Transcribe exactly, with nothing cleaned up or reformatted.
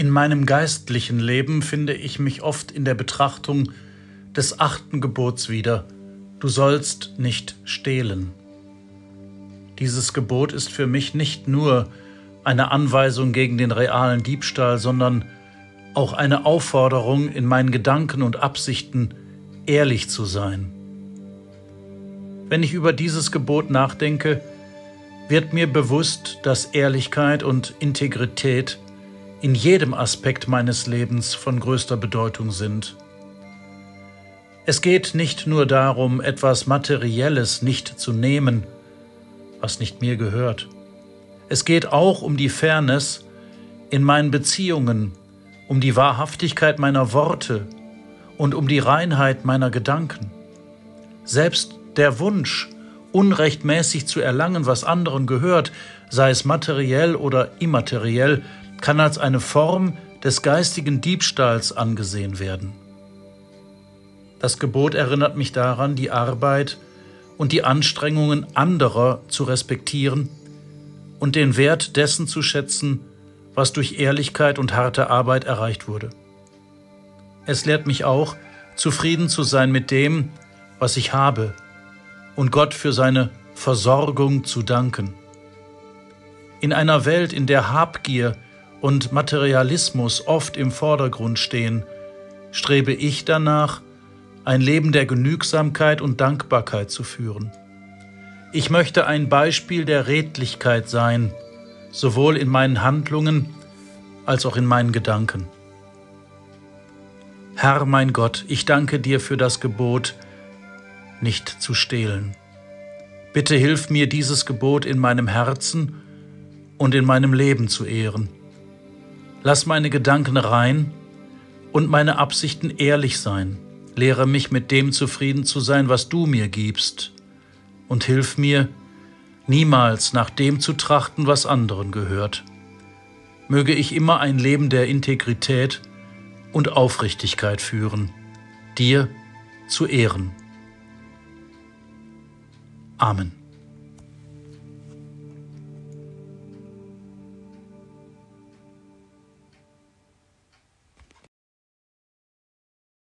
In meinem geistlichen Leben finde ich mich oft in der Betrachtung des achten Gebots wieder: Du sollst nicht stehlen. Dieses Gebot ist für mich nicht nur eine Anweisung gegen den realen Diebstahl, sondern auch eine Aufforderung, in meinen Gedanken und Absichten ehrlich zu sein. Wenn ich über dieses Gebot nachdenke, wird mir bewusst, dass Ehrlichkeit und Integrität in jedem Aspekt meines Lebens von größter Bedeutung sind. Es geht nicht nur darum, etwas Materielles nicht zu nehmen, was nicht mir gehört. Es geht auch um die Fairness in meinen Beziehungen, um die Wahrhaftigkeit meiner Worte und um die Reinheit meiner Gedanken. Selbst der Wunsch, unrechtmäßig zu erlangen, was anderen gehört, sei es materiell oder immateriell, kann als eine Form des geistigen Diebstahls angesehen werden. Das Gebot erinnert mich daran, die Arbeit und die Anstrengungen anderer zu respektieren und den Wert dessen zu schätzen, was durch Ehrlichkeit und harte Arbeit erreicht wurde. Es lehrt mich auch, zufrieden zu sein mit dem, was ich habe, und Gott für seine Versorgung zu danken. In einer Welt, in der Habgier und Materialismus oft im Vordergrund stehen, strebe ich danach, ein Leben der Genügsamkeit und Dankbarkeit zu führen. Ich möchte ein Beispiel der Redlichkeit sein, sowohl in meinen Handlungen als auch in meinen Gedanken. Herr, mein Gott, ich danke dir für das Gebot, nicht zu stehlen. Bitte hilf mir, dieses Gebot in meinem Herzen und in meinem Leben zu ehren. Lass meine Gedanken rein und meine Absichten ehrlich sein. Lehre mich, mit dem zufrieden zu sein, was du mir gibst, und hilf mir, niemals nach dem zu trachten, was anderen gehört. Möge ich immer ein Leben der Integrität und Aufrichtigkeit führen, dir zu Ehren. Amen.